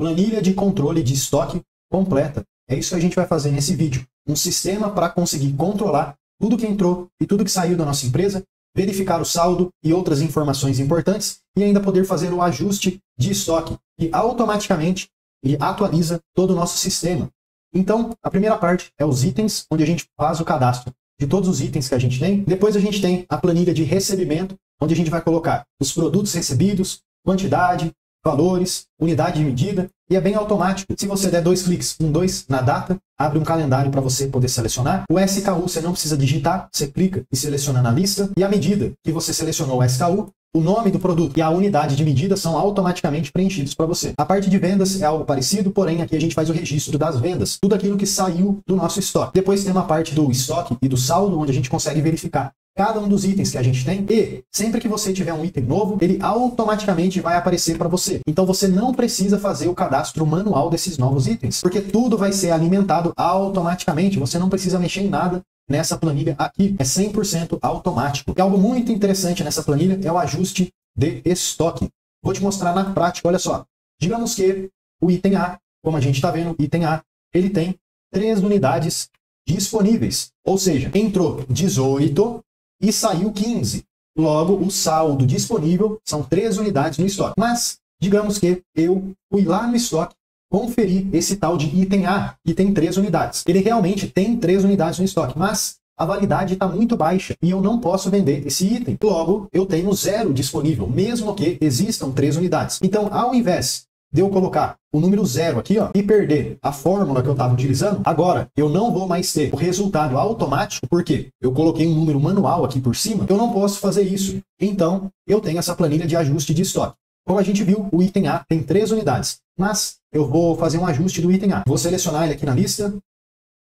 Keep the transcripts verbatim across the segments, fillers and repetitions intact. Planilha de controle de estoque completa. É isso que a gente vai fazer nesse vídeo. Um sistema para conseguir controlar tudo que entrou e tudo que saiu da nossa empresa, verificar o saldo e outras informações importantes e ainda poder fazer o ajuste de estoque que automaticamente ele atualiza todo o nosso sistema. Então, a primeira parte é os itens, onde a gente faz o cadastro de todos os itens que a gente tem. Depois a gente tem a planilha de recebimento, onde a gente vai colocar os produtos recebidos, quantidade, valores, unidade de medida, e é bem automático. Se você der dois cliques, um, dois, na data, abre um calendário para você poder selecionar. O S K U você não precisa digitar, você clica e seleciona na lista, e à medida que você selecionou o S K U, o nome do produto e a unidade de medida são automaticamente preenchidos para você. A parte de vendas é algo parecido, porém aqui a gente faz o registro das vendas, tudo aquilo que saiu do nosso estoque. Depois tem uma parte do estoque e do saldo, onde a gente consegue verificar cada um dos itens que a gente tem, e sempre que você tiver um item novo, ele automaticamente vai aparecer para você. Então você não precisa fazer o cadastro manual desses novos itens, porque tudo vai ser alimentado automaticamente, você não precisa mexer em nada nessa planilha aqui, é cem por cento automático. E algo muito interessante nessa planilha é o ajuste de estoque. Vou te mostrar na prática, olha só. Digamos que o item A, como a gente está vendo, item A, ele tem três unidades disponíveis, ou seja, entrou dezoito, e saiu quinze. Logo, o saldo disponível são três unidades no estoque. Mas, digamos que eu fui lá no estoque conferir esse tal de item A, que tem três unidades. Ele realmente tem três unidades no estoque, mas a validade está muito baixa e eu não posso vender esse item. Logo, eu tenho zero disponível, mesmo que existam três unidades. Então, ao invés de eu colocar o número zero aqui, ó, e perder a fórmula que eu estava utilizando, agora eu não vou mais ter o resultado automático, porque eu coloquei um número manual aqui por cima, eu não posso fazer isso. Então, eu tenho essa planilha de ajuste de estoque. Como a gente viu, o item A tem três unidades, mas eu vou fazer um ajuste do item A. Vou selecionar ele aqui na lista,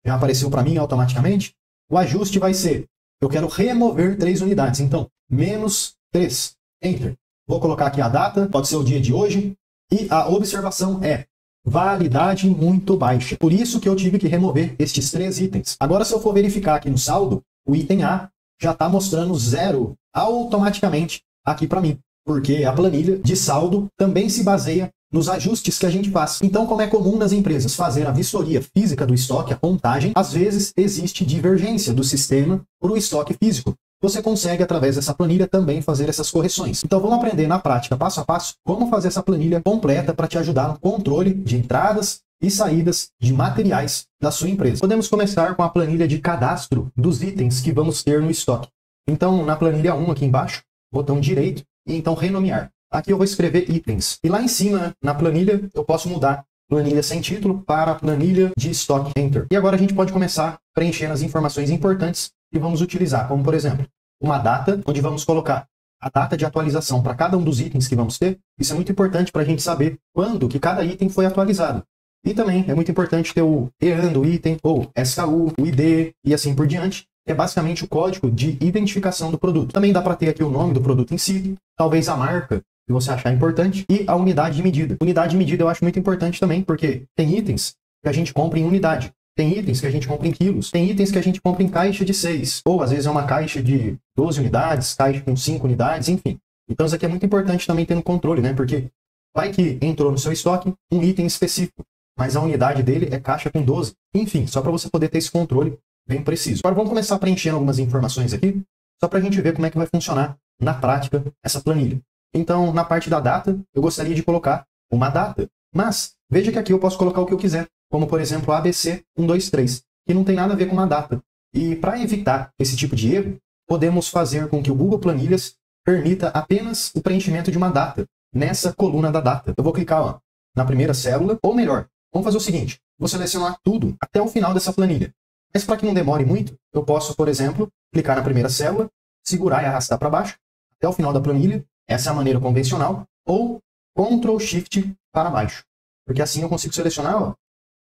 já apareceu para mim automaticamente. O ajuste vai ser, eu quero remover três unidades, então, menos três, enter. Vou colocar aqui a data, pode ser o dia de hoje. E a observação é validade muito baixa. Por isso que eu tive que remover estes três itens. Agora, se eu for verificar aqui no saldo, o item A já está mostrando zero automaticamente aqui para mim, porque a planilha de saldo também se baseia nos ajustes que a gente faz. Então, como é comum nas empresas fazer a vistoria física do estoque, a contagem, às vezes existe divergência do sistema para o estoque físico. Você consegue, através dessa planilha, também fazer essas correções. Então, vamos aprender na prática, passo a passo, como fazer essa planilha completa para te ajudar no controle de entradas e saídas de materiais da sua empresa. Podemos começar com a planilha de cadastro dos itens que vamos ter no estoque. Então, na planilha um, aqui embaixo, botão direito, e então renomear. Aqui eu vou escrever itens. E lá em cima, na planilha, eu posso mudar planilha sem título para planilha de estoque, enter. E agora a gente pode começar preenchendo as informações importantes que vamos utilizar, como por exemplo, uma data, onde vamos colocar a data de atualização para cada um dos itens que vamos ter. Isso é muito importante para a gente saber quando que cada item foi atualizado. E também é muito importante ter o E A N do item, ou S K U, o I D e assim por diante, que é basicamente o código de identificação do produto. Também dá para ter aqui o nome do produto em si, talvez a marca, que você achar importante, e a unidade de medida. Unidade de medida eu acho muito importante também, porque tem itens que a gente compra em unidade. Tem itens que a gente compra em quilos, tem itens que a gente compra em caixa de seis, ou às vezes é uma caixa de doze unidades, caixa com cinco unidades, enfim. Então isso aqui é muito importante também ter no controle, né? Porque vai que entrou no seu estoque um item específico, mas a unidade dele é caixa com doze. Enfim, só para você poder ter esse controle bem preciso. Agora vamos começar preenchendo algumas informações aqui, só para a gente ver como é que vai funcionar na prática essa planilha. Então, na parte da data, eu gostaria de colocar uma data, mas veja que aqui eu posso colocar o que eu quiser. Como, por exemplo, A B C um dois três, que não tem nada a ver com uma data. E para evitar esse tipo de erro, podemos fazer com que o Google Planilhas permita apenas o preenchimento de uma data, nessa coluna da data. Eu vou clicar ó, na primeira célula, ou melhor, vamos fazer o seguinte, vou selecionar tudo até o final dessa planilha. Mas para que não demore muito, eu posso, por exemplo, clicar na primeira célula, segurar e arrastar para baixo, até o final da planilha, essa é a maneira convencional, ou control shift para baixo. Porque assim eu consigo selecionar ó,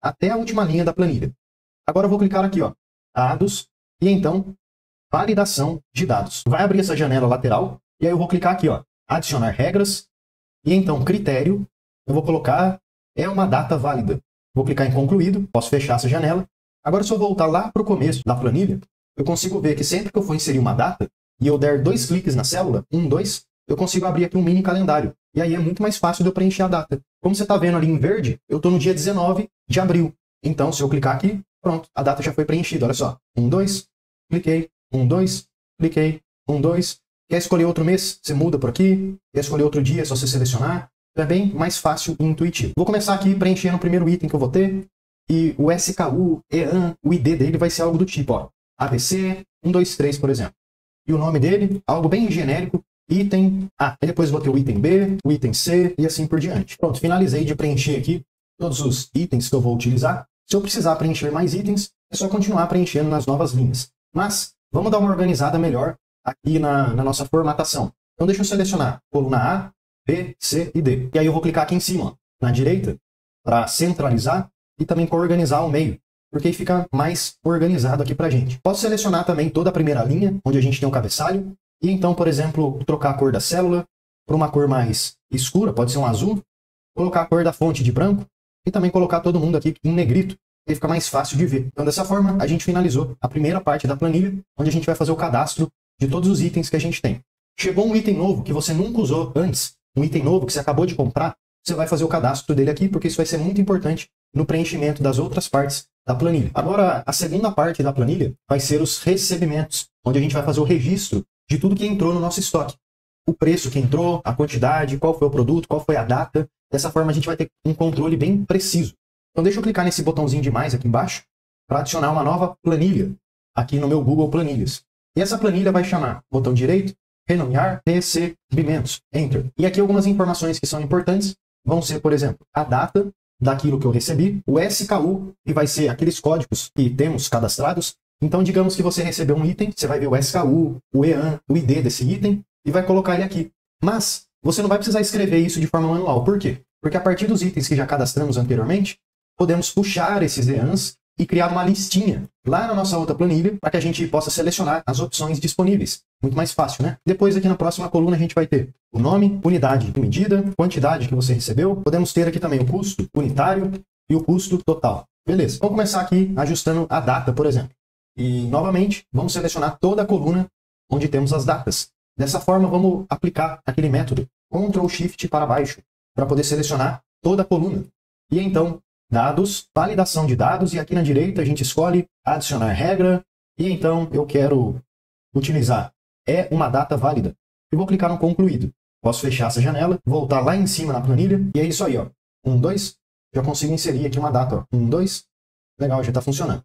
até a última linha da planilha. Agora eu vou clicar aqui, ó, dados, e então, validação de dados. Vai abrir essa janela lateral, e aí eu vou clicar aqui, ó, adicionar regras, e então, critério, eu vou colocar, é uma data válida. Vou clicar em concluído, posso fechar essa janela. Agora, se eu voltar lá para o começo da planilha, eu consigo ver que sempre que eu for inserir uma data, e eu der dois cliques na célula, um, dois, eu consigo abrir aqui um mini calendário. E aí é muito mais fácil de eu preencher a data. Como você está vendo ali em verde, eu estou no dia dezenove de abril. Então, se eu clicar aqui, pronto, a data já foi preenchida. Olha só, um, dois, cliquei, um, dois, cliquei, um, dois. Quer escolher outro mês? Você muda por aqui. Quer escolher outro dia? É só você selecionar. Também mais fácil e intuitivo. Vou começar aqui preenchendo o primeiro item que eu vou ter. E o S K U, E A N, o I D dele vai ser algo do tipo, ó, A B C um dois três, por exemplo. E o nome dele, algo bem genérico, item A. E depois vou ter o item B, o item C e assim por diante. Pronto, finalizei de preencher aqui todos os itens que eu vou utilizar. Se eu precisar preencher mais itens, é só continuar preenchendo nas novas linhas. Mas vamos dar uma organizada melhor aqui na, na nossa formatação. Então deixa eu selecionar coluna A, B, C e D. E aí eu vou clicar aqui em cima, ó, na direita, para centralizar e também para organizar o meio, porque aí fica mais organizado aqui para a gente. Posso selecionar também toda a primeira linha, onde a gente tem um cabeçalho, e então, por exemplo, trocar a cor da célula para uma cor mais escura, pode ser um azul, colocar a cor da fonte de branco e também colocar todo mundo aqui em negrito, que fica mais fácil de ver. Então, dessa forma, a gente finalizou a primeira parte da planilha, onde a gente vai fazer o cadastro de todos os itens que a gente tem. Chegou um item novo que você nunca usou antes, um item novo que você acabou de comprar, você vai fazer o cadastro dele aqui, porque isso vai ser muito importante no preenchimento das outras partes da planilha. Agora, a segunda parte da planilha vai ser os recebimentos, onde a gente vai fazer o registro de tudo que entrou no nosso estoque. O preço que entrou, a quantidade, qual foi o produto, qual foi a data. Dessa forma, a gente vai ter um controle bem preciso. Então, deixa eu clicar nesse botãozinho de mais aqui embaixo para adicionar uma nova planilha aqui no meu Google Planilhas. E essa planilha vai chamar, botão direito, renomear recebimentos, enter. E aqui algumas informações que são importantes vão ser, por exemplo, a data daquilo que eu recebi, o S K U, que vai ser aqueles códigos que temos cadastrados. Então, digamos que você recebeu um item, você vai ver o S K U, o E A N, o I D desse item e vai colocar ele aqui. Mas você não vai precisar escrever isso de forma manual. Por quê? Porque a partir dos itens que já cadastramos anteriormente, podemos puxar esses E A Ns e criar uma listinha lá na nossa outra planilha para que a gente possa selecionar as opções disponíveis. Muito mais fácil, né? Depois, aqui na próxima coluna, a gente vai ter o nome, unidade de medida, quantidade que você recebeu. Podemos ter aqui também o custo unitário e o custo total. Beleza. Vamos começar aqui ajustando a data, por exemplo. E, novamente, vamos selecionar toda a coluna onde temos as datas. Dessa forma, vamos aplicar aquele método control shift para baixo para poder selecionar toda a coluna. E, então, dados, validação de dados, e aqui na direita a gente escolhe adicionar regra, e então eu quero utilizar é uma data válida. Eu vou clicar no concluído. Posso fechar essa janela, voltar lá em cima na planilha, e é isso aí, ó. um, dois, já consigo inserir aqui uma data, ó. um, dois, legal, já está funcionando.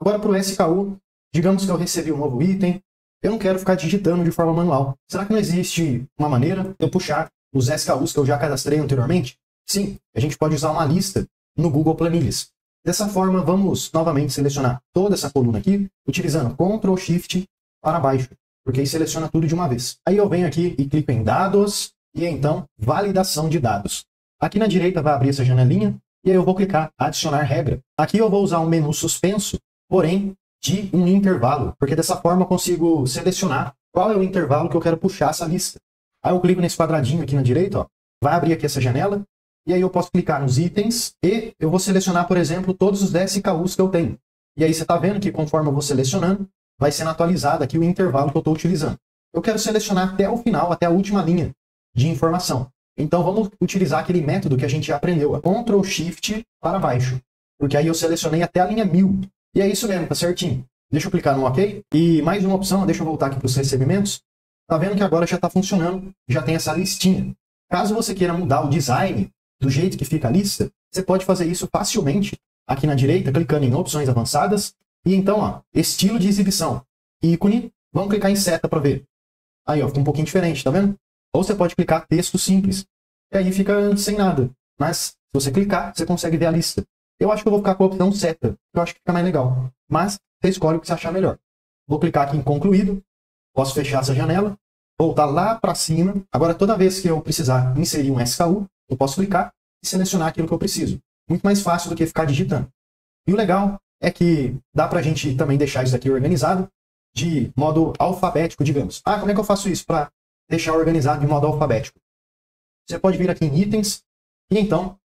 Agora para o S K U, digamos que eu recebi um novo item, eu não quero ficar digitando de forma manual. Será que não existe uma maneira de eu puxar os S K Us que eu já cadastrei anteriormente? Sim, a gente pode usar uma lista no Google Planilhas. Dessa forma, vamos novamente selecionar toda essa coluna aqui, utilizando control shift para baixo, porque aí seleciona tudo de uma vez. Aí eu venho aqui e clico em dados, e então validação de dados. Aqui na direita vai abrir essa janelinha, e aí eu vou clicar adicionar regra. Aqui eu vou usar um menu suspenso, porém de um intervalo, porque dessa forma eu consigo selecionar qual é o intervalo que eu quero puxar essa lista. Aí eu clico nesse quadradinho aqui na direita, ó, vai abrir aqui essa janela, e aí eu posso clicar nos itens e eu vou selecionar, por exemplo, todos os S K Us que eu tenho. E aí você está vendo que conforme eu vou selecionando, vai sendo atualizado aqui o intervalo que eu estou utilizando. Eu quero selecionar até o final, até a última linha de informação. Então vamos utilizar aquele método que a gente aprendeu, a control shift para baixo. Porque aí eu selecionei até a linha mil. E é isso mesmo, tá certinho. Deixa eu clicar no OK. E mais uma opção, deixa eu voltar aqui para os recebimentos. Tá vendo que agora já está funcionando, já tem essa listinha. Caso você queira mudar o design do jeito que fica a lista, você pode fazer isso facilmente aqui na direita, clicando em opções avançadas, e então, ó, estilo de exibição, ícone, vamos clicar em seta para ver. Aí, ó, fica um pouquinho diferente, tá vendo? Ou você pode clicar texto simples, e aí fica sem nada, mas se você clicar, você consegue ver a lista. Eu acho que eu vou ficar com a opção seta, que eu acho que fica mais legal, mas você escolhe o que você achar melhor. Vou clicar aqui em concluído, posso fechar essa janela, voltar lá para cima. Agora, toda vez que eu precisar inserir um S K U, eu posso clicar e selecionar aquilo que eu preciso. Muito mais fácil do que ficar digitando. E o legal é que dá para a gente também deixar isso aqui organizado de modo alfabético, digamos. Ah, como é que eu faço isso para deixar organizado de modo alfabético? Você pode vir aqui em itens e então,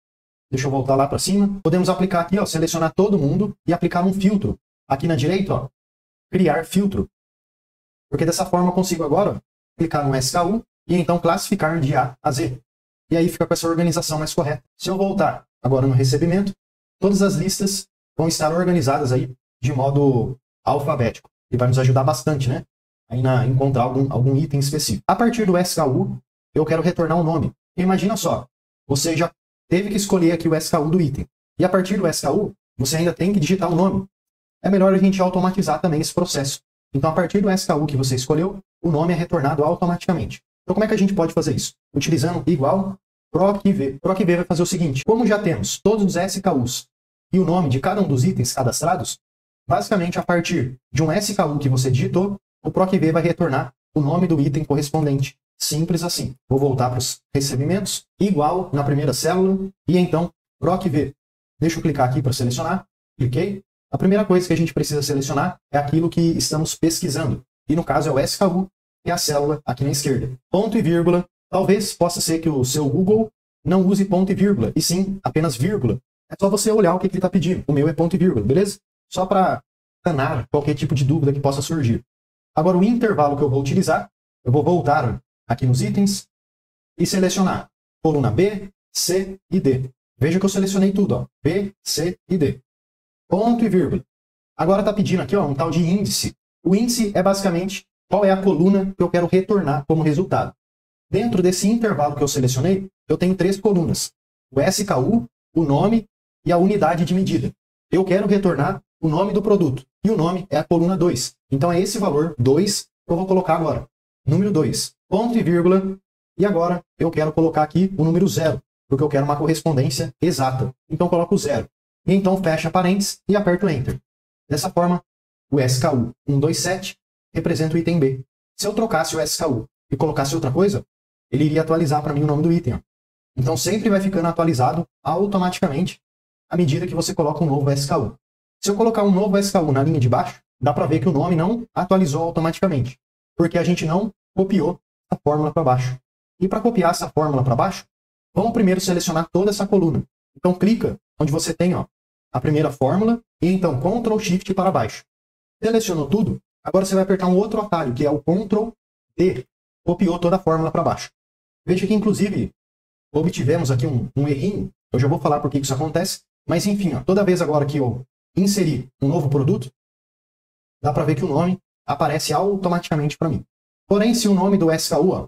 deixa eu voltar lá para cima, podemos aplicar aqui, ó, selecionar todo mundo e aplicar um filtro. Aqui na direita, ó, criar filtro. Porque dessa forma eu consigo agora ó, clicar no S K U e então classificar de A a Z. E aí fica com essa organização mais correta. Se eu voltar agora no recebimento, todas as listas vão estar organizadas aí de modo alfabético, que vai nos ajudar bastante, né? Aí na encontrar algum, algum item específico. A partir do S K U, eu quero retornar o nome. Imagina só, você já teve que escolher aqui o S K U do item. E a partir do S K U, você ainda tem que digitar o nome. É melhor a gente automatizar também esse processo. Então, a partir do S K U que você escolheu, o nome é retornado automaticamente. Então, como é que a gente pode fazer isso? Utilizando igual PROCV. PROCV vai fazer o seguinte. Como já temos todos os S K Us e o nome de cada um dos itens cadastrados, basicamente, a partir de um S K U que você digitou, o PROCV vai retornar o nome do item correspondente. Simples assim. Vou voltar para os recebimentos, igual na primeira célula, e então PROCV. Deixa eu clicar aqui para selecionar. Cliquei. A primeira coisa que a gente precisa selecionar é aquilo que estamos pesquisando. E no caso é o S K U, que é a célula aqui na esquerda. Ponto e vírgula. Talvez possa ser que o seu Google não use ponto e vírgula, e sim apenas vírgula. É só você olhar o que ele está pedindo. O meu é ponto e vírgula, beleza? Só para sanar qualquer tipo de dúvida que possa surgir. Agora, o intervalo que eu vou utilizar, eu vou voltar aqui nos itens e selecionar coluna B, C e D. Veja que eu selecionei tudo, ó, B, C e D. Ponto e vírgula. Agora está pedindo aqui ó, um tal de índice. O índice é basicamente qual é a coluna que eu quero retornar como resultado. Dentro desse intervalo que eu selecionei, eu tenho três colunas. O S K U, o nome e a unidade de medida. Eu quero retornar o nome do produto. E o nome é a coluna dois. Então é esse valor dois que eu vou colocar agora. Número dois. Ponto e vírgula. E agora eu quero colocar aqui o número zero. Porque eu quero uma correspondência exata. Então eu coloco o zero. E então fecha parênteses e aperto Enter. Dessa forma, o S K U cento e vinte e sete representa o item B. Se eu trocasse o S K U e colocasse outra coisa, ele iria atualizar para mim o nome do item. Então sempre vai ficando atualizado automaticamente à medida que você coloca um novo S K U. Se eu colocar um novo S K U na linha de baixo, dá para ver que o nome não atualizou automaticamente, porque a gente não copiou a fórmula para baixo. E para copiar essa fórmula para baixo, vamos primeiro selecionar toda essa coluna. Então clica onde você tem ó, a primeira fórmula e então control shift para baixo. Selecionou tudo, agora você vai apertar um outro atalho, que é o control D. Copiou toda a fórmula para baixo. Veja que, inclusive, obtivemos aqui um, um errinho. Eu já vou falar por que isso acontece. Mas, enfim, ó, toda vez agora que eu inserir um novo produto, dá para ver que o nome aparece automaticamente para mim. Porém, se o nome do S K U ó,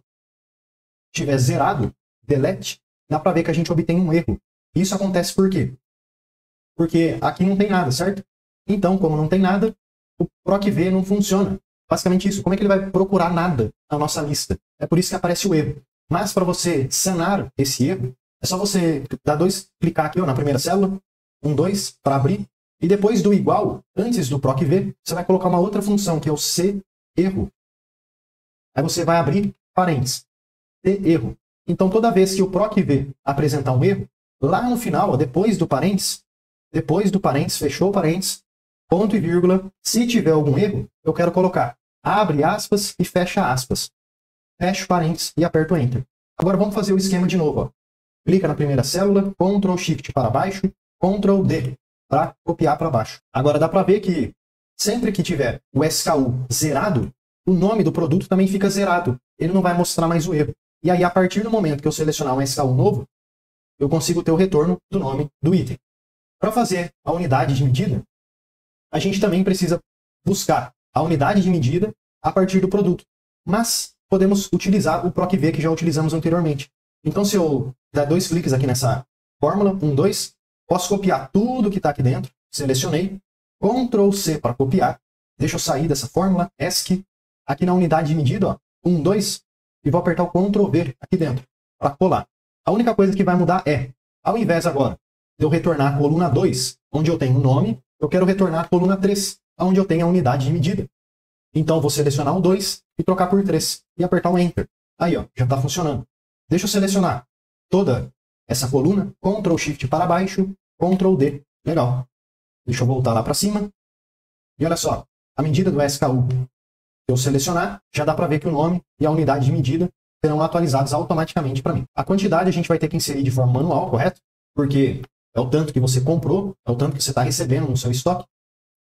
tiver zerado, delete, dá para ver que a gente obtém um erro. Isso acontece por quê? Porque aqui não tem nada, certo? Então, como não tem nada, o PROCV não funciona. Basicamente isso. Como é que ele vai procurar nada na nossa lista? É por isso que aparece o erro. Mas para você sanar esse erro, é só você dar dois, clicar aqui ó, na primeira célula, um, dois, para abrir. E depois do igual, antes do PROCV, você vai colocar uma outra função, que é o C erro. Aí você vai abrir parênteses, C erro. Então, toda vez que o PROCV apresentar um erro, lá no final, ó, depois do parênteses, depois do parênteses, fechou parênteses, ponto e vírgula, se tiver algum erro, eu quero colocar abre aspas e fecha aspas. Fecho parênteses e aperto Enter. Agora vamos fazer o esquema de novo. Ó. Clica na primeira célula, control shift para baixo, control D. Para copiar para baixo. Agora dá para ver que sempre que tiver o S K U zerado, o nome do produto também fica zerado. Ele não vai mostrar mais o erro. E aí, a partir do momento que eu selecionar um S K U novo, eu consigo ter o retorno do nome do item. Para fazer a unidade de medida, a gente também precisa buscar a unidade de medida a partir do produto. Mas podemos utilizar o PROCV que já utilizamos anteriormente. Então, se eu dar dois cliques aqui nessa fórmula, um, dois, posso copiar tudo que está aqui dentro, selecionei, control C para copiar, deixa eu sair dessa fórmula, E S C, aqui na unidade de medida, ó, um, dois, e vou apertar o control V aqui dentro, para colar. A única coisa que vai mudar é, ao invés agora de eu retornar a coluna dois, onde eu tenho o nome, eu quero retornar a coluna três, onde eu tenho a unidade de medida. Então, vou selecionar o dois e trocar por três, e apertar o Enter. Aí, ó, já está funcionando. Deixa eu selecionar toda essa coluna, control shift para baixo, control D. Legal. Deixa eu voltar lá para cima. E olha só, à medida do S K U que eu selecionar, já dá para ver que o nome e a unidade de medida serão atualizados automaticamente para mim. A quantidade a gente vai ter que inserir de forma manual, correto? Porque é o tanto que você comprou, é o tanto que você está recebendo no seu estoque.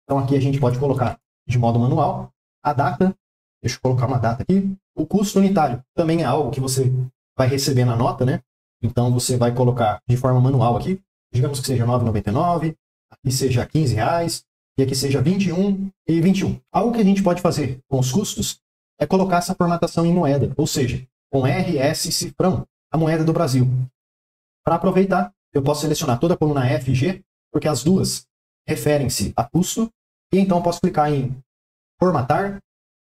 Então aqui a gente pode colocar de modo manual. A data, deixa eu colocar uma data aqui. O custo unitário também é algo que você vai receber na nota, né? Então você vai colocar de forma manual aqui, digamos que seja nove reais e noventa e nove centavos, aqui seja quinze reais e aqui seja vinte e um reais e vinte e um centavos. Algo que a gente pode fazer com os custos é colocar essa formatação em moeda, ou seja, com R S cifrão, a moeda do Brasil. Para aproveitar, eu posso selecionar toda a coluna F e G, porque as duas referem-se a custo, e então eu posso clicar em formatar,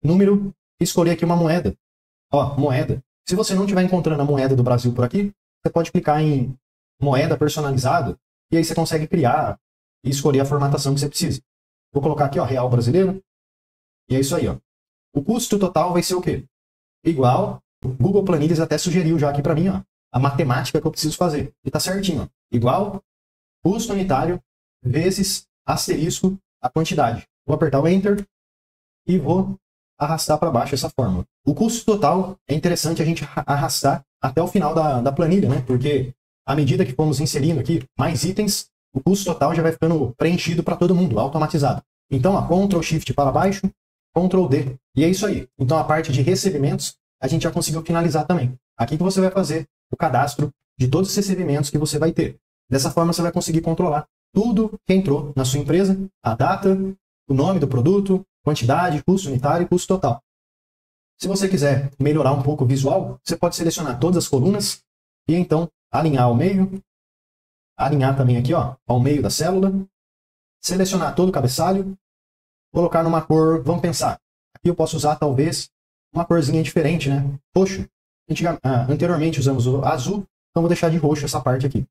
número, e escolher aqui uma moeda. Ó, moeda. Se você não estiver encontrando a moeda do Brasil por aqui, você pode clicar em moeda personalizada, e aí você consegue criar e escolher a formatação que você precisa. Vou colocar aqui, ó, real brasileiro, e é isso aí, ó. O custo total vai ser o quê? Igual, o Google Planilhas até sugeriu já aqui para mim, ó, a matemática que eu preciso fazer. E tá certinho, ó. Igual, custo unitário, vezes, asterisco, a quantidade. Vou apertar o Enter e vou arrastar para baixo essa fórmula. O custo total é interessante a gente arrastar até o final da, da planilha, né? Porque à medida que formos inserindo aqui mais itens, o custo total já vai ficando preenchido para todo mundo, automatizado. Então, ó, Ctrl Shift para baixo, Ctrl D. E é isso aí. Então, a parte de recebimentos, a gente já conseguiu finalizar também. Aqui que você vai fazer o cadastro de todos os recebimentos que você vai ter. Dessa forma, você vai conseguir controlar tudo que entrou na sua empresa, a data, o nome do produto, quantidade, custo unitário e custo total. Se você quiser melhorar um pouco o visual, você pode selecionar todas as colunas e então alinhar ao meio, alinhar também aqui, ó, ao meio da célula, selecionar todo o cabeçalho, colocar numa cor, vamos pensar, aqui eu posso usar talvez uma corzinha diferente, né? Roxo. Ah, anteriormente usamos o azul, então vou deixar de roxo essa parte aqui.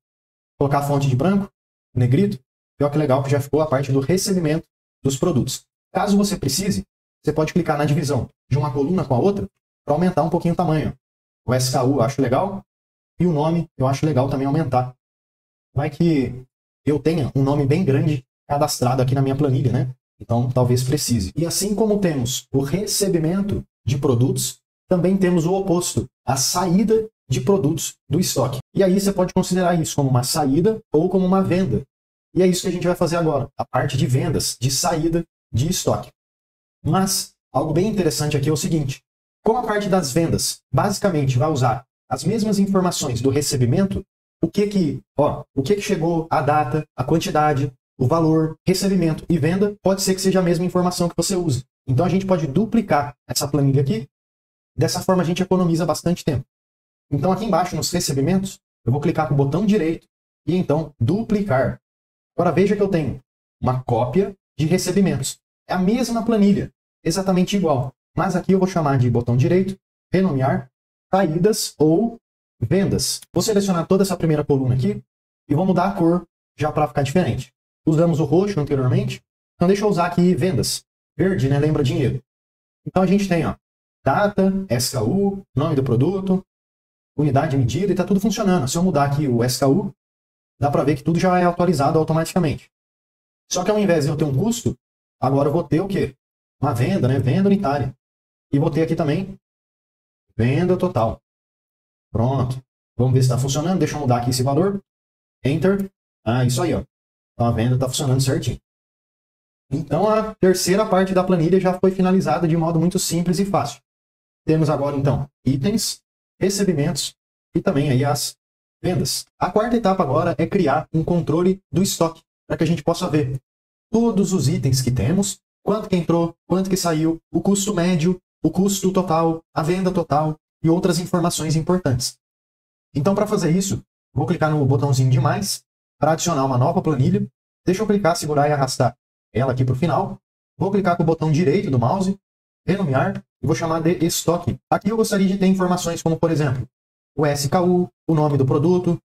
Colocar a fonte de branco, negrito, e olha que legal que já ficou a parte do recebimento dos produtos. Caso você precise, você pode clicar na divisão de uma coluna com a outra para aumentar um pouquinho o tamanho. O S K U eu acho legal e o nome eu acho legal também aumentar. Vai que eu tenha um nome bem grande cadastrado aqui na minha planilha, né? Então talvez precise. E assim como temos o recebimento de produtos, também temos o oposto, a saída de produtos do estoque. E aí você pode considerar isso como uma saída ou como uma venda. E é isso que a gente vai fazer agora, a parte de vendas, de saída de estoque. Mas algo bem interessante aqui é o seguinte, como a parte das vendas basicamente vai usar as mesmas informações do recebimento, o que que, ó, o que que chegou, a data, a quantidade, o valor, recebimento e venda, pode ser que seja a mesma informação que você use. Então a gente pode duplicar essa planilha aqui. Dessa forma, a gente economiza bastante tempo. Então, aqui embaixo, nos recebimentos, eu vou clicar com o botão direito e, então, duplicar. Agora, veja que eu tenho uma cópia de recebimentos. É a mesma planilha, exatamente igual. Mas aqui eu vou chamar de botão direito, renomear, saídas ou vendas. Vou selecionar toda essa primeira coluna aqui e vou mudar a cor já para ficar diferente. Usamos o roxo anteriormente, então deixa eu usar aqui vendas. Verde, né? Lembra dinheiro. Então, a gente tem, ó, data, S K U, nome do produto, unidade de medida, e está tudo funcionando. Se eu mudar aqui o S K U, dá para ver que tudo já é atualizado automaticamente. Só que ao invés de eu ter um custo, agora eu vou ter o quê? Uma venda, né? Venda unitária. E vou ter aqui também venda total. Pronto. Vamos ver se está funcionando. Deixa eu mudar aqui esse valor. Enter. Ah, isso aí, ó. Então a venda está funcionando certinho. Então a terceira parte da planilha já foi finalizada de modo muito simples e fácil. Temos agora, então, itens, recebimentos e também aí as vendas. A quarta etapa agora é criar um controle do estoque, para que a gente possa ver todos os itens que temos, quanto que entrou, quanto que saiu, o custo médio, o custo total, a venda total e outras informações importantes. Então, para fazer isso, vou clicar no botãozinho de mais, para adicionar uma nova planilha. Deixa eu clicar, segurar e arrastar ela aqui para o final. Vou clicar com o botão direito do mouse, renomear, e vou chamar de estoque. Aqui eu gostaria de ter informações como, por exemplo, o S K U, o nome do produto,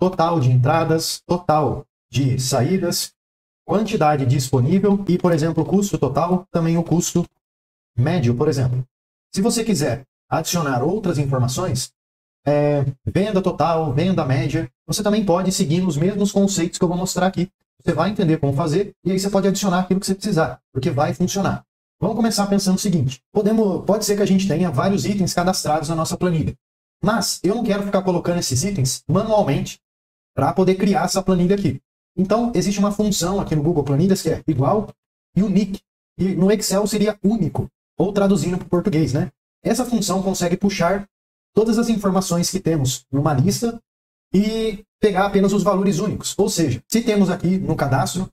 total de entradas, total de saídas, quantidade disponível e, por exemplo, custo total, também o custo médio, por exemplo. Se você quiser adicionar outras informações, é, venda total, venda média, você também pode seguir os mesmos conceitos que eu vou mostrar aqui. Você vai entender como fazer e aí você pode adicionar aquilo que você precisar, porque vai funcionar. Vamos começar pensando o seguinte, podemos, pode ser que a gente tenha vários itens cadastrados na nossa planilha, mas eu não quero ficar colocando esses itens manualmente para poder criar essa planilha aqui. Então, existe uma função aqui no Google Planilhas que é igual, unique, e no Excel seria único, ou traduzindo para o português, né? Essa função consegue puxar todas as informações que temos numa lista e pegar apenas os valores únicos. Ou seja, se temos aqui no cadastro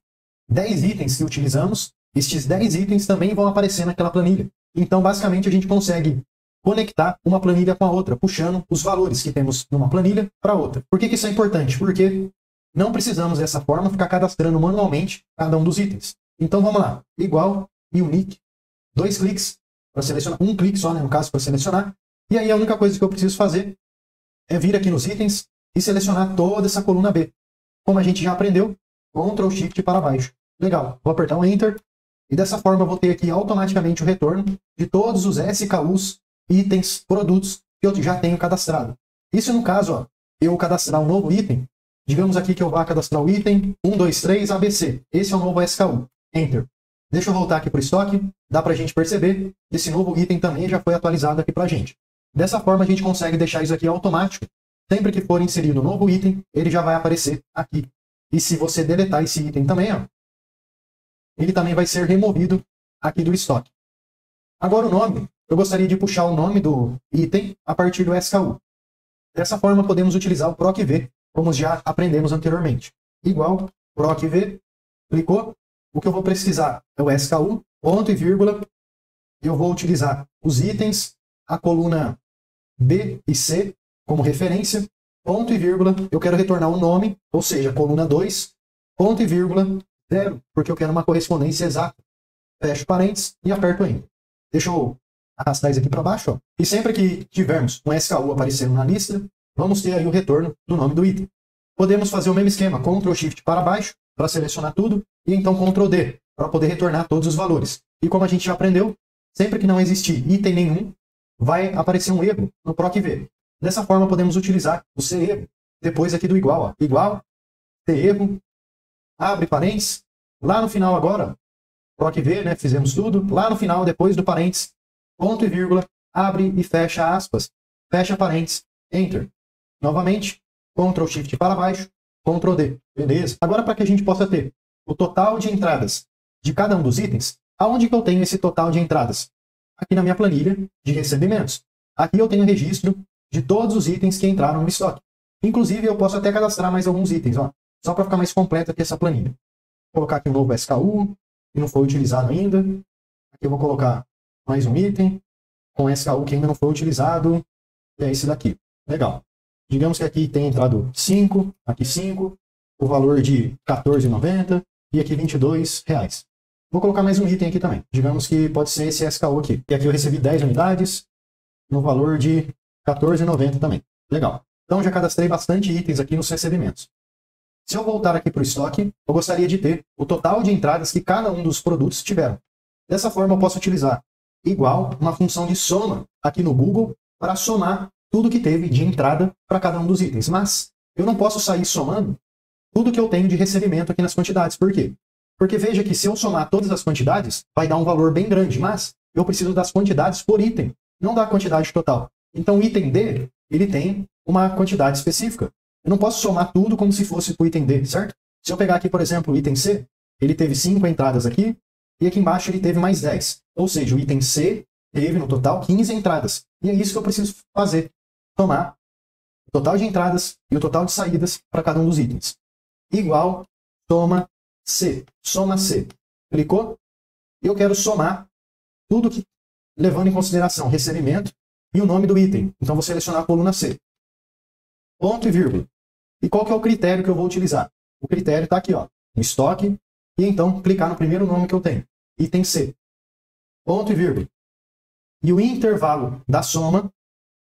dez itens que utilizamos, estes dez itens também vão aparecer naquela planilha. Então, basicamente, a gente consegue conectar uma planilha com a outra, puxando os valores que temos numa planilha para outra. Por que que isso é importante? Porque não precisamos, dessa forma, ficar cadastrando manualmente cada um dos itens. Então, vamos lá. Igual, unique, dois cliques para selecionar, um clique só, né, no caso, para selecionar. E aí, a única coisa que eu preciso fazer é vir aqui nos itens e selecionar toda essa coluna B. Como a gente já aprendeu, control shift para baixo. Legal. Vou apertar um Enter. E dessa forma, eu vou ter aqui automaticamente o retorno de todos os S K Us, itens, produtos que eu já tenho cadastrado. Isso no caso, ó, eu cadastrar um novo item. Digamos aqui que eu vá cadastrar o item um, dois, três, A B C. Esse é o novo S K U. Enter. Deixa eu voltar aqui para o estoque. Dá para a gente perceber que esse novo item também já foi atualizado aqui para a gente. Dessa forma, a gente consegue deixar isso aqui automático. Sempre que for inserido um novo item, ele já vai aparecer aqui. E se você deletar esse item também, ó, ele também vai ser removido aqui do estoque. Agora o nome. Eu gostaria de puxar o nome do item a partir do S K U. Dessa forma, podemos utilizar o proc V, como já aprendemos anteriormente. Igual, proc V, clicou. O que eu vou precisar é o S K U, ponto e vírgula. Eu vou utilizar os itens, a coluna B e C como referência, ponto e vírgula. Eu quero retornar o nome, ou seja, coluna dois, ponto e vírgula, zero, porque eu quero uma correspondência exata. Fecho parênteses e aperto Enter. Deixa eu arrastar isso aqui para baixo, ó. E sempre que tivermos um S K U aparecendo na lista, vamos ter aí o retorno do nome do item. Podemos fazer o mesmo esquema, control shift para baixo, para selecionar tudo, e então control D, para poder retornar todos os valores. E como a gente já aprendeu, sempre que não existir item nenhum, vai aparecer um erro no proc V. Dessa forma, podemos utilizar o C erro, depois aqui do igual, ó. Igual, C erro, abre parênteses, lá no final agora, proc V, né, fizemos tudo, lá no final, depois do parênteses, ponto e vírgula, abre e fecha aspas, fecha parênteses, Enter. Novamente, control shift para baixo, control D. Beleza? Agora, para que a gente possa ter o total de entradas de cada um dos itens, aonde que eu tenho esse total de entradas? Aqui na minha planilha de recebimentos. Aqui eu tenho registro de todos os itens que entraram no estoque. Inclusive, eu posso até cadastrar mais alguns itens, ó, só para ficar mais completa aqui essa planilha. Vou colocar aqui um novo S K U, que não foi utilizado ainda. Aqui eu vou colocar mais um item com S K U que ainda não foi utilizado, que é esse daqui. Legal. Digamos que aqui tem entrado cinco, aqui cinco, o valor de quatorze reais e noventa centavos e aqui vinte e dois reais. Vou colocar mais um item aqui também. Digamos que pode ser esse S K U aqui. E aqui eu recebi dez unidades no valor de quatorze reais e noventa centavos também. Legal. Então já cadastrei bastante itens aqui nos recebimentos. Se eu voltar aqui para o estoque, eu gostaria de ter o total de entradas que cada um dos produtos tiveram. Dessa forma eu posso utilizar igual uma função de soma aqui no Google para somar tudo que teve de entrada para cada um dos itens. Mas eu não posso sair somando tudo que eu tenho de recebimento aqui nas quantidades. Por quê? Porque veja que se eu somar todas as quantidades, vai dar um valor bem grande, mas eu preciso das quantidades por item, não da quantidade total. Então o item D, ele tem uma quantidade específica. Eu não posso somar tudo como se fosse para o item D, certo? Se eu pegar aqui, por exemplo, o item C, ele teve cinco entradas aqui, e aqui embaixo ele teve mais dez. Ou seja, o item C teve no total quinze entradas. E é isso que eu preciso fazer. Somar o total de entradas e o total de saídas para cada um dos itens. Igual, soma C. Soma C. Clicou? Eu quero somar tudo que, levando em consideração recebimento e o nome do item. Então, vou selecionar a coluna C. Ponto e vírgula. E qual que é o critério que eu vou utilizar? O critério está aqui, ó, no estoque. E então, clicar no primeiro nome que eu tenho. Item C. Ponto e vírgula. E o intervalo da soma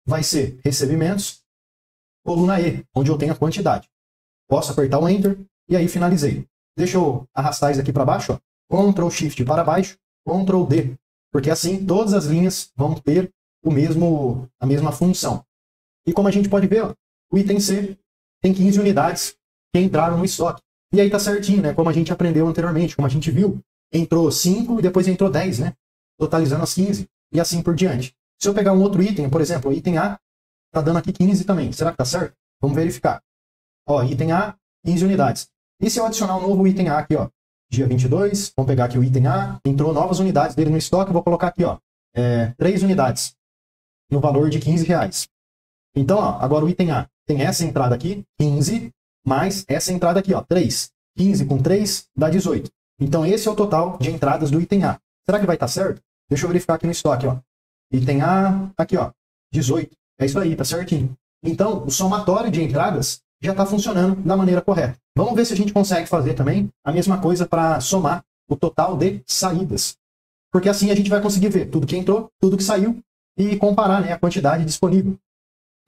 vai ser recebimentos, coluna E, onde eu tenho a quantidade. Posso apertar o Enter e aí finalizei. Deixa eu arrastar isso aqui para baixo, ó. control shift para baixo, control D, porque assim todas as linhas vão ter o mesmo, a mesma função. E como a gente pode ver, ó, o item C tem quinze unidades que entraram no estoque. E aí tá certinho, né? Como a gente aprendeu anteriormente, como a gente viu, entrou cinco e depois entrou dez, né? Totalizando as quinze e assim por diante. Se eu pegar um outro item, por exemplo, o item A, está dando aqui quinze também. Será que está certo? Vamos verificar. Ó, item A, quinze unidades. E se eu adicionar um novo item A aqui, ó, dia vinte e dois, vamos pegar aqui o item A, entrou novas unidades dele no estoque, vou colocar aqui, ó, é, três unidades. no valor de quinze reais. Então, ó, agora o item A tem essa entrada aqui, quinze, mais essa entrada aqui, ó, três. quinze com três dá dezoito. Então, esse é o total de entradas do item A. Será que vai estar certo? Deixa eu verificar aqui no estoque, ó. Item A, aqui, ó, dezoito. É isso aí, tá certinho. Então, o somatório de entradas já está funcionando da maneira correta. Vamos ver se a gente consegue fazer também a mesma coisa para somar o total de saídas. Porque assim a gente vai conseguir ver tudo que entrou, tudo que saiu e comparar, né, a quantidade disponível.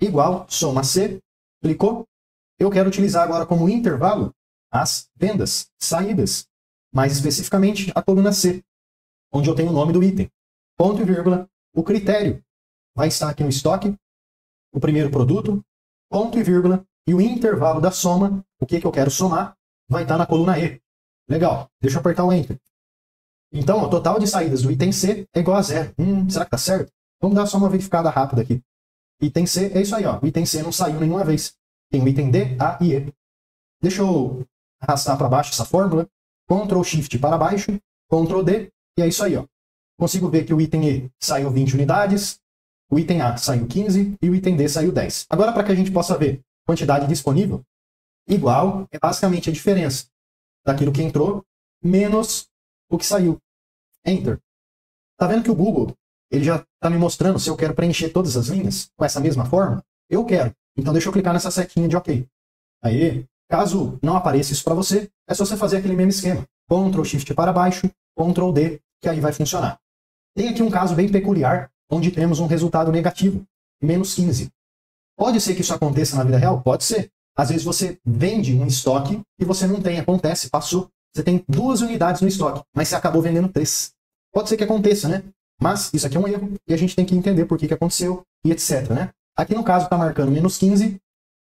Igual, soma C, clicou. Eu quero utilizar agora como intervalo as vendas, saídas, mais especificamente a coluna C, onde eu tenho o nome do item. Ponto e vírgula, o critério vai estar aqui no estoque, o primeiro produto, ponto e vírgula, e o intervalo da soma, o que, que eu quero somar, vai estar na coluna E. Legal, deixa eu apertar o Enter. Então, o total de saídas do item C é igual a zero. Hum, será que está certo? Vamos dar só uma verificada rápida aqui. Item C é isso aí, ó. O item C não saiu nenhuma vez. Tem o item D, A e E. Deixa eu arrastar para baixo essa fórmula. Ctrl Shift para baixo, Ctrl D, e é isso aí, ó. Consigo ver que o item E saiu vinte unidades, o item A saiu quinze e o item D saiu dez. Agora, para que a gente possa ver quantidade disponível, igual é basicamente a diferença daquilo que entrou menos o que saiu. Enter. Tá vendo que o Google ele já está me mostrando se eu quero preencher todas as linhas com essa mesma forma? Eu quero. Então, deixa eu clicar nessa setinha de OK. Aí, caso não apareça isso para você, é só você fazer aquele mesmo esquema. Ctrl Shift para baixo, Ctrl D, que aí vai funcionar. Tem aqui um caso bem peculiar, onde temos um resultado negativo, menos quinze. Pode ser que isso aconteça na vida real? Pode ser. Às vezes você vende um estoque e você não tem, acontece, passou. Você tem duas unidades no estoque, mas você acabou vendendo três. Pode ser que aconteça, né? Mas isso aqui é um erro e a gente tem que entender por que, que aconteceu e etcétera, né? Aqui no caso está marcando menos quinze,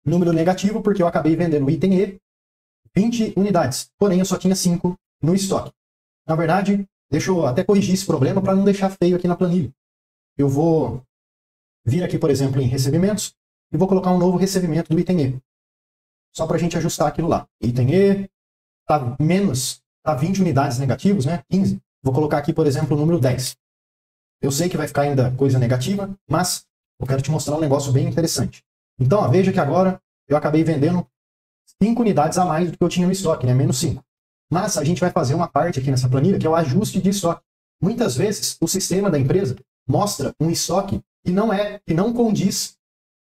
número negativo, porque eu acabei vendendo o item E, vinte unidades. Porém, eu só tinha cinco no estoque. Na verdade, deixa eu até corrigir esse problema para não deixar feio aqui na planilha. Eu vou vir aqui, por exemplo, em recebimentos e vou colocar um novo recebimento do item E. Só para a gente ajustar aquilo lá. Item E, tá menos, tá vinte unidades negativas, né? quinze. Vou colocar aqui, por exemplo, o número dez. Eu sei que vai ficar ainda coisa negativa, mas eu quero te mostrar um negócio bem interessante. Então, ó, veja que agora eu acabei vendendo cinco unidades a mais do que eu tinha no estoque, né? Menos cinco. Mas a gente vai fazer uma parte aqui nessa planilha que é o ajuste de estoque. Muitas vezes o sistema da empresa mostra um estoque que não é, que não condiz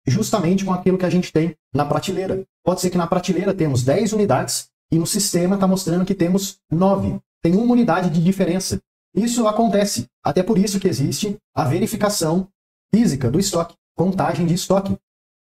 justamente com aquilo que a gente tem na prateleira. Pode ser que na prateleira temos dez unidades e no sistema está mostrando que temos nove. Tem uma unidade de diferença. Isso acontece. Até por isso que existe a verificação física do estoque, contagem de estoque,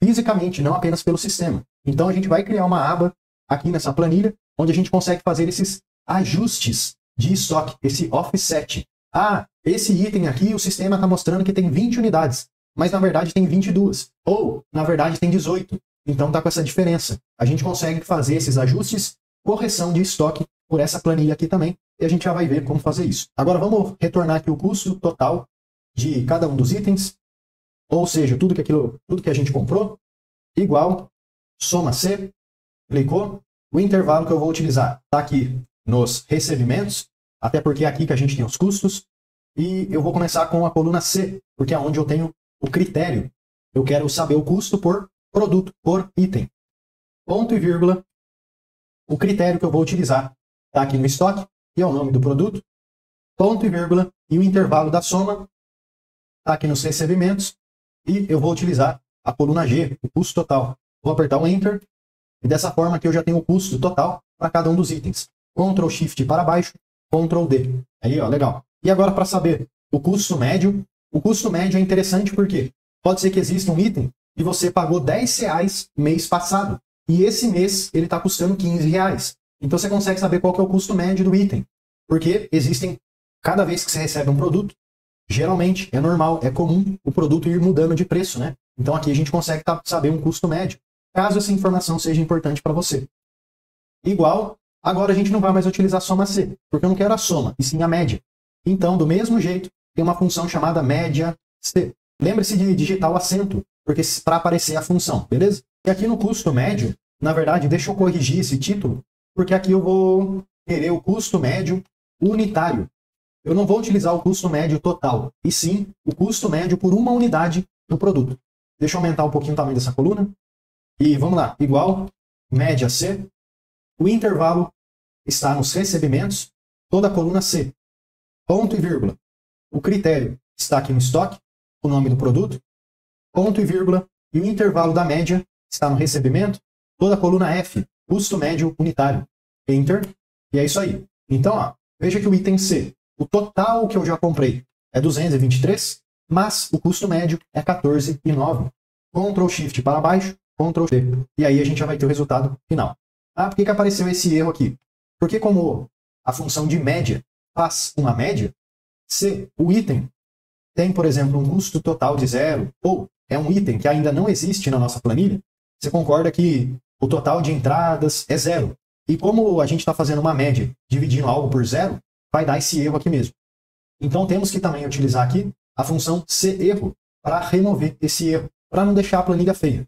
fisicamente, não apenas pelo sistema. Então a gente vai criar uma aba aqui nessa planilha onde a gente consegue fazer esses ajustes de estoque, esse offset. Ah, esse item aqui o sistema está mostrando que tem vinte unidades, mas na verdade tem vinte e duas, ou na verdade tem dezoito. Então está com essa diferença. A gente consegue fazer esses ajustes, correção de estoque por essa planilha aqui também, e a gente já vai ver como fazer isso. Agora vamos retornar aqui o custo total de cada um dos itens, ou seja, tudo que, aquilo, tudo que a gente comprou, igual, soma C, clicou, o intervalo que eu vou utilizar está aqui nos recebimentos, até porque é aqui que a gente tem os custos, e eu vou começar com a coluna C, porque é onde eu tenho o critério. Eu quero saber o custo por produto, por item. Ponto e vírgula. O critério que eu vou utilizar está aqui no estoque, que é o nome do produto. Ponto e vírgula. E o intervalo da soma está aqui nos recebimentos. E eu vou utilizar a coluna G, o custo total. Vou apertar o Enter. E dessa forma aqui eu já tenho o custo total para cada um dos itens. Ctrl Shift para baixo, Ctrl D. Aí, ó, legal. E agora para saber o custo médio. O custo médio é interessante porque pode ser que exista um item e você pagou dez reais mês passado. E esse mês ele está custando quinze reais. Então você consegue saber qual que é o custo médio do item. Porque existem, cada vez que você recebe um produto, geralmente é normal, é comum o produto ir mudando de preço, né? Então aqui a gente consegue saber um custo médio, caso essa informação seja importante para você. Igual, agora a gente não vai mais utilizar a soma C, porque eu não quero a soma, e sim a média. Então, do mesmo jeito, tem uma função chamada média C. Lembre-se de digitar o acento, porque para aparecer a função, beleza? E aqui no custo médio, na verdade, deixa eu corrigir esse título, porque aqui eu vou querer o custo médio unitário. Eu não vou utilizar o custo médio total, e sim o custo médio por uma unidade do produto. Deixa eu aumentar um pouquinho o tamanho dessa coluna. E vamos lá, igual, média C. O intervalo está nos recebimentos, toda a coluna C. Ponto e vírgula. O critério está aqui no estoque, o nome do produto. Ponto e vírgula. E o intervalo da média está no recebimento, toda a coluna F. Custo médio unitário. Enter. E é isso aí. Então, ó, veja que o item C, o total que eu já comprei é duzentos e vinte e três, mas o custo médio é quatorze vírgula nove. Ctrl Shift para baixo, Ctrl T. E aí a gente já vai ter o resultado final. Ah, por que que apareceu esse erro aqui? Porque como a função de média faz uma média, se o item tem, por exemplo, um custo total de zero, ou é um item que ainda não existe na nossa planilha, você concorda que o total de entradas é zero. E como a gente está fazendo uma média dividindo algo por zero, vai dar esse erro aqui mesmo. Então temos que também utilizar aqui a função cerro para remover esse erro, para não deixar a planilha feia.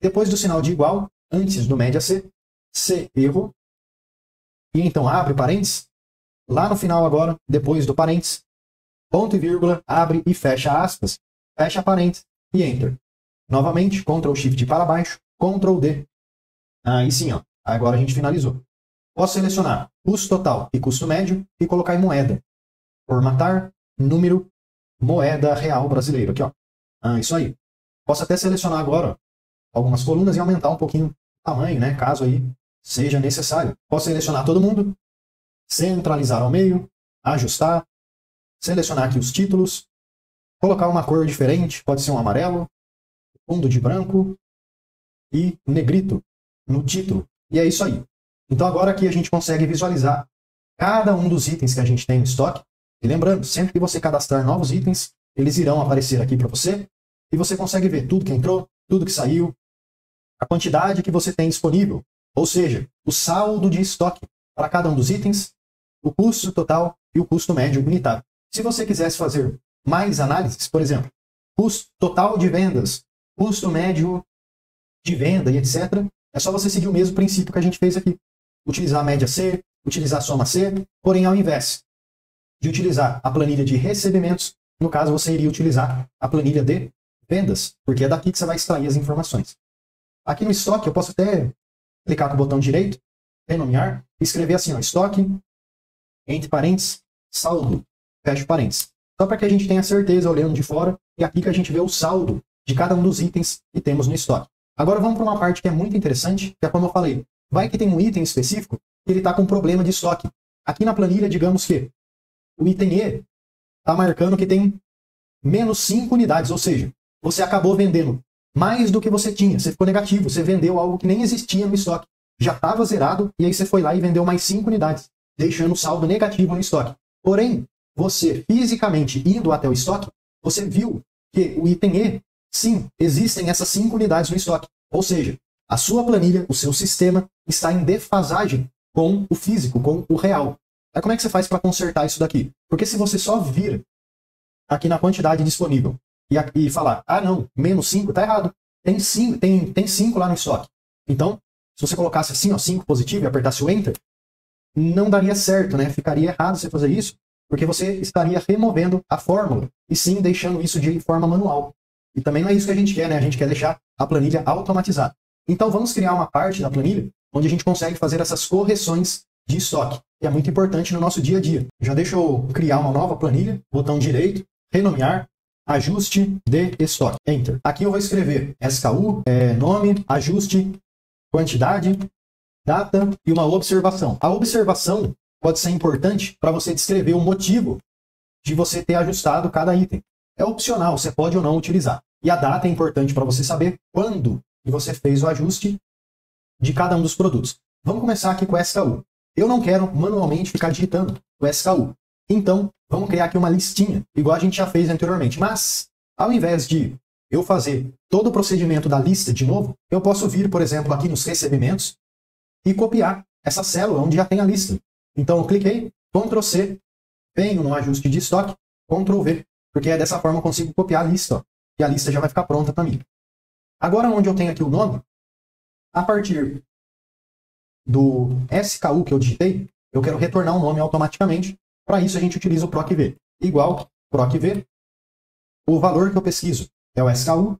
Depois do sinal de igual, antes do média C, cerro, e então abre parênteses, lá no final agora, depois do parênteses, ponto e vírgula, abre e fecha aspas, fecha parênteses e enter. Novamente, Ctrl Shift para baixo, Ctrl D. Aí sim, ó, agora a gente finalizou. Posso selecionar custo total e custo médio e colocar em moeda. Formatar, número, moeda real brasileira. Aqui, ó. Ah, isso aí. Posso até selecionar agora, ó, algumas colunas e aumentar um pouquinho o tamanho, né? Caso aí seja necessário. Posso selecionar todo mundo, centralizar ao meio, ajustar, selecionar aqui os títulos, colocar uma cor diferente, pode ser um amarelo, fundo de branco e negrito no título. E é isso aí. Então agora aqui a gente consegue visualizar cada um dos itens que a gente tem no estoque. E lembrando, sempre que você cadastrar novos itens, eles irão aparecer aqui para você. E você consegue ver tudo que entrou, tudo que saiu, a quantidade que você tem disponível. Ou seja, o saldo de estoque para cada um dos itens, o custo total e o custo médio unitário. Se você quisesse fazer mais análises, por exemplo, custo total de vendas, custo médio de venda e etcétera, é só você seguir o mesmo princípio que a gente fez aqui. Utilizar a média C, utilizar a soma C, porém ao invés de utilizar a planilha de recebimentos, no caso você iria utilizar a planilha de vendas, porque é daqui que você vai extrair as informações. Aqui no estoque eu posso até clicar com o botão direito, renomear, e escrever assim, ó, estoque, entre parênteses, saldo, fecha parênteses. Só para que a gente tenha certeza olhando de fora, e aqui que a gente vê o saldo de cada um dos itens que temos no estoque. Agora vamos para uma parte que é muito interessante, que é como eu falei, vai que tem um item específico que ele está com problema de estoque. Aqui na planilha, digamos que o item E está marcando que tem menos cinco unidades, ou seja, você acabou vendendo mais do que você tinha, você ficou negativo, você vendeu algo que nem existia no estoque, já estava zerado, e aí você foi lá e vendeu mais cinco unidades, deixando o saldo negativo no estoque. Porém, você fisicamente indo até o estoque, você viu que o item E, sim, existem essas cinco unidades no estoque, ou seja, a sua planilha, o seu sistema, está em defasagem com o físico, com o real. Aí como é que você faz para consertar isso daqui? Porque se você só vir aqui na quantidade disponível e, aqui, e falar, ah não, menos cinco está errado, tem cinco, tem, tem cinco lá no estoque. Então, se você colocasse assim, ó, cinco positivo e apertasse o Enter, não daria certo, né? Ficaria errado você fazer isso, porque você estaria removendo a fórmula e sim deixando isso de forma manual. E também não é isso que a gente quer, né? A gente quer deixar a planilha automatizada. Então vamos criar uma parte da planilha onde a gente consegue fazer essas correções de estoque, que é muito importante no nosso dia a dia. Já deixa eu criar uma nova planilha, botão direito, renomear, ajuste de estoque, Enter. Aqui eu vou escrever S K U, é, nome, ajuste, quantidade, data e uma observação. A observação pode ser importante para você descrever o motivo de você ter ajustado cada item. É opcional, você pode ou não utilizar. E a data é importante para você saber quando você fez o ajuste de cada um dos produtos. Vamos começar aqui com o S K U. Eu não quero manualmente ficar digitando o S K U. Então, vamos criar aqui uma listinha, igual a gente já fez anteriormente. Mas, ao invés de eu fazer todo o procedimento da lista de novo, eu posso vir, por exemplo, aqui nos recebimentos e copiar essa célula onde já tem a lista. Então, eu cliquei, Ctrl C, venho no ajuste de estoque, Ctrl V, porque dessa forma eu consigo copiar a lista, ó, e a lista já vai ficar pronta para mim. Agora, onde eu tenho aqui o nome, a partir do S K U que eu digitei, eu quero retornar o nome automaticamente. Para isso, a gente utiliza o PROC V. Igual, PROC V, o valor que eu pesquiso é o S K U,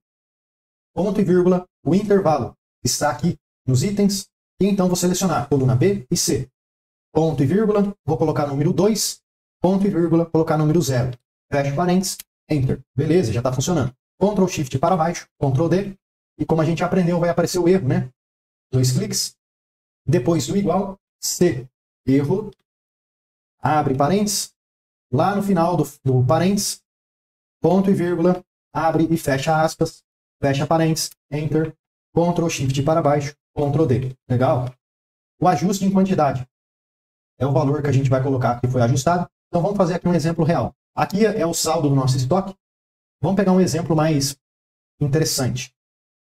ponto e vírgula, o intervalo está aqui nos itens, e então vou selecionar coluna B e C, ponto e vírgula, vou colocar número dois, ponto e vírgula, colocar número zero, fecha parênteses, enter, beleza, já está funcionando. Ctrl Shift para baixo, Ctrl D, e como a gente aprendeu, vai aparecer o erro, né? Dois cliques, depois do igual, C, erro, abre parênteses, lá no final do, do parênteses, ponto e vírgula, abre e fecha aspas, fecha parênteses, enter, Ctrl Shift para baixo, Ctrl D. Legal? O ajuste em quantidade é o valor que a gente vai colocar que foi ajustado. Então vamos fazer aqui um exemplo real. Aqui é o saldo do nosso estoque. Vamos pegar um exemplo mais interessante.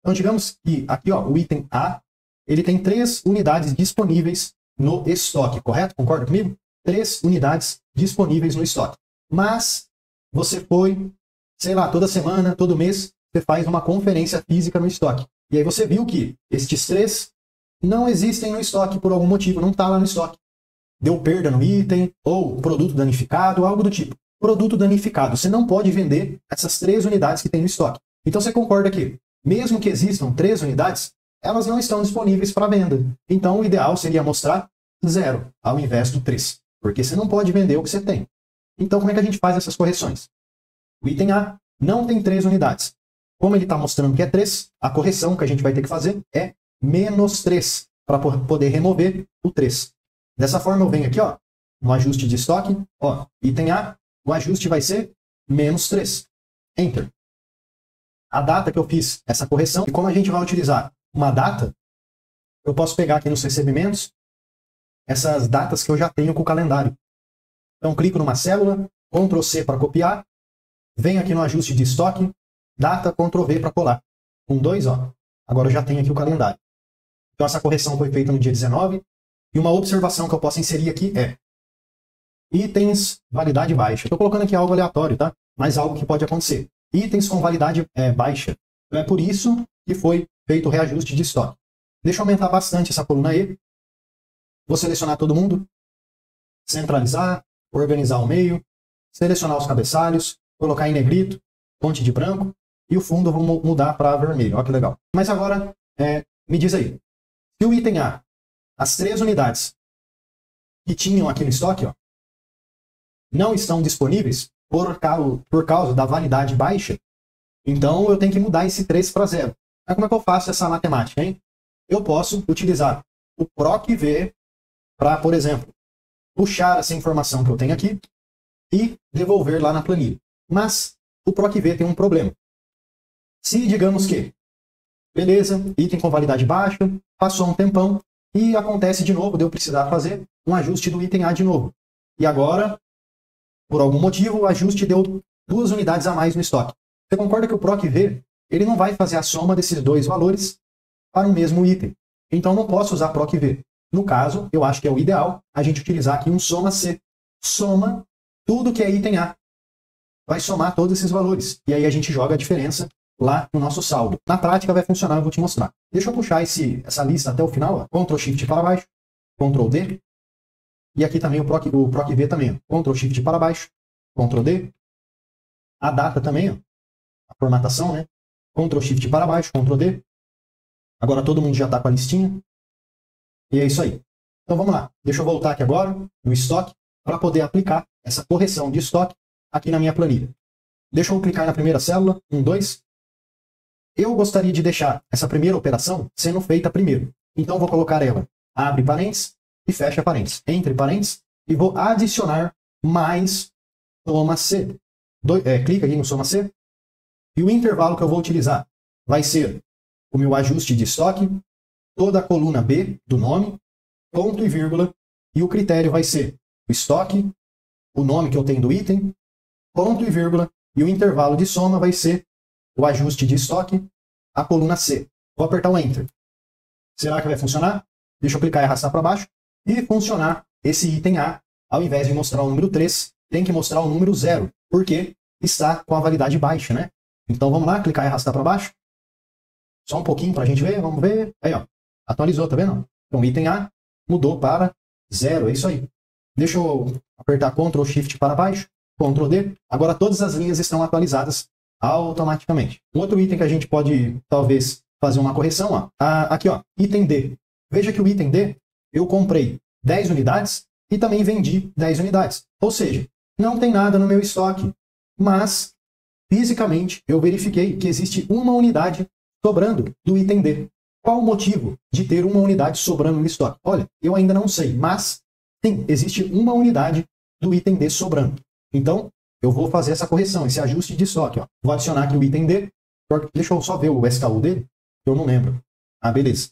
Então digamos que aqui, ó, o item A, ele tem três unidades disponíveis no estoque, correto? Concorda comigo? Três unidades disponíveis no estoque. Mas você foi, sei lá, toda semana, todo mês, você faz uma conferência física no estoque. E aí você viu que estes três não existem no estoque por algum motivo, não está lá no estoque. Deu perda no item, ou produto danificado, algo do tipo. Produto danificado, você não pode vender essas três unidades que tem no estoque. Então você concorda que, mesmo que existam três unidades, elas não estão disponíveis para venda. Então o ideal seria mostrar zero ao invés do três, porque você não pode vender o que você tem. Então como é que a gente faz essas correções? O item A não tem três unidades. Como ele está mostrando que é três, a correção que a gente vai ter que fazer é menos três, para poder remover o três. Dessa forma, eu venho aqui, ó, no ajuste de estoque, ó, item A, o ajuste vai ser menos três. Enter. A data que eu fiz essa correção, e como a gente vai utilizar uma data, eu posso pegar aqui nos recebimentos essas datas que eu já tenho com o calendário. Então, clico numa célula, Ctrl C para copiar, venho aqui no ajuste de estoque, data, Ctrl V para colar. Um, dois, ó. Agora eu já tenho aqui o calendário. Então essa correção foi feita no dia dezenove. E uma observação que eu posso inserir aqui é itens validade baixa. Estou colocando aqui algo aleatório, tá? Mas algo que pode acontecer. Itens com validade é, baixa. Então é por isso que foi feito o reajuste de estoque. Deixa eu aumentar bastante essa coluna E. Vou selecionar todo mundo. Centralizar, organizar o meio, selecionar os cabeçalhos, colocar em negrito, fonte de branco. E o fundo eu vou mudar para vermelho. Olha que legal. Mas agora, é, me diz aí. Se o item A, as três unidades que tinham aqui no estoque, ó, não estão disponíveis por causa, por causa da validade baixa, então eu tenho que mudar esse três para zero. Mas como é que eu faço essa matemática, hein? Eu posso utilizar o PROC V para, por exemplo, puxar essa informação que eu tenho aqui e devolver lá na planilha. Mas o PROC V tem um problema. Se, digamos que, beleza, item com validade baixa, passou um tempão e acontece de novo de eu precisar fazer um ajuste do item A de novo. E agora, por algum motivo, o ajuste deu duas unidades a mais no estoque. Você concorda que o PROC V, ele não vai fazer a soma desses dois valores para o mesmo item. Então, não posso usar PROC V. No caso, eu acho que é o ideal a gente utilizar aqui um soma C. Soma tudo que é item A. Vai somar todos esses valores. E aí a gente joga a diferença lá no nosso saldo. Na prática vai funcionar, eu vou te mostrar. Deixa eu puxar esse, essa lista até o final, ó. Ctrl Shift para baixo, Ctrl D. E aqui também o Proc, o Proc V também, ó. Ctrl Shift para baixo, Ctrl D. A data também, ó. A formatação, né? Ctrl Shift para baixo, Ctrl D. Agora todo mundo já está com a listinha. E é isso aí. Então vamos lá. Deixa eu voltar aqui agora no estoque para poder aplicar essa correção de estoque aqui na minha planilha. Deixa eu clicar na primeira célula, um, dois. Eu gostaria de deixar essa primeira operação sendo feita primeiro. Então, vou colocar ela, abre parênteses e fecha parênteses, entre parênteses, e vou adicionar mais soma C. Do, é, clica aqui no soma C. E o intervalo que eu vou utilizar vai ser o meu ajuste de estoque, toda a coluna B do nome, ponto e vírgula, e o critério vai ser o estoque, o nome que eu tenho do item, ponto e vírgula, e o intervalo de soma vai ser o ajuste de estoque, a coluna C. Vou apertar o Enter. Será que vai funcionar? Deixa eu clicar e arrastar para baixo. E funcionar esse item A, ao invés de mostrar o número três, tem que mostrar o número zero, porque está com a validade baixa, né? Então vamos lá, clicar e arrastar para baixo. Só um pouquinho para a gente ver, vamos ver. Aí, ó, atualizou, tá vendo? Então o item A mudou para zero, é isso aí. Deixa eu apertar Ctrl Shift para baixo, Ctrl D. Agora todas as linhas estão atualizadas automaticamente. Um outro item que a gente pode, talvez, fazer uma correção, ó, a, aqui, ó, item D. Veja que o item D, eu comprei dez unidades e também vendi dez unidades. Ou seja, não tem nada no meu estoque, mas fisicamente eu verifiquei que existe uma unidade sobrando do item D. Qual o motivo de ter uma unidade sobrando no estoque? Olha, eu ainda não sei, mas sim, existe uma unidade do item D sobrando. Então, eu vou fazer essa correção, esse ajuste de estoque. Ó. Vou adicionar aqui o item D. Deixa eu só ver o S K U dele, que eu não lembro. Ah, beleza.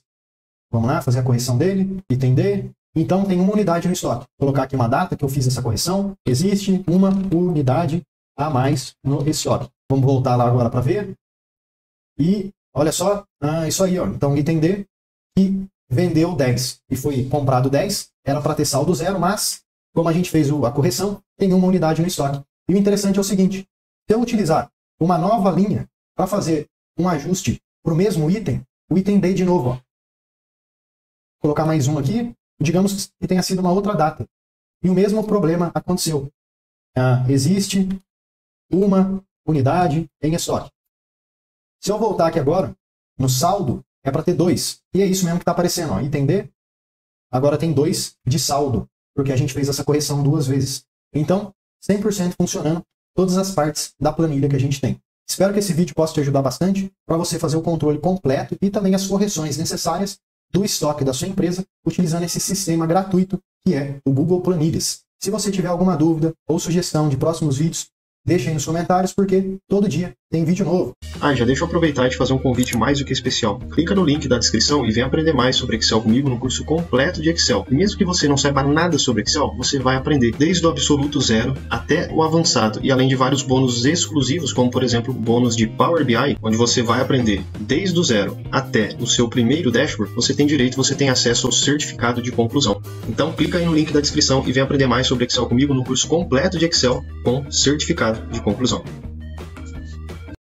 Vamos lá, fazer a correção dele, item D. Então, tem uma unidade no estoque. Vou colocar aqui uma data que eu fiz essa correção. Existe uma unidade a mais no estoque. Vamos voltar lá agora para ver. E olha só, ah, isso aí. Ó. Então, item D, que vendeu dez e foi comprado dez. Era para ter saldo zero, mas como a gente fez a correção, tem uma unidade no estoque. E o interessante é o seguinte, se eu utilizar uma nova linha para fazer um ajuste para o mesmo item, o item D de novo, ó. Vou colocar mais um aqui, digamos que tenha sido uma outra data. E o mesmo problema aconteceu. Ah, existe uma unidade em estoque. Se eu voltar aqui agora, no saldo, é para ter dois. E é isso mesmo que está aparecendo, ó. Item D, agora tem dois de saldo, porque a gente fez essa correção duas vezes. Então, cem por cento funcionando todas as partes da planilha que a gente tem. Espero que esse vídeo possa te ajudar bastante para você fazer o controle completo e também as correções necessárias do estoque da sua empresa utilizando esse sistema gratuito que é o Google Planilhas. Se você tiver alguma dúvida ou sugestão de próximos vídeos, deixa aí nos comentários porque todo dia tem vídeo novo. Ah, já deixa eu aproveitar e te fazer um convite mais do que especial. Clica no link da descrição e vem aprender mais sobre Excel comigo no curso completo de Excel. E mesmo que você não saiba nada sobre Excel, você vai aprender desde o absoluto zero até o avançado. E além de vários bônus exclusivos, como por exemplo o bônus de Power B I, onde você vai aprender desde o zero até o seu primeiro dashboard, você tem direito, você tem acesso ao certificado de conclusão. Então clica aí no link da descrição e vem aprender mais sobre Excel comigo no curso completo de Excel com certificado de conclusão.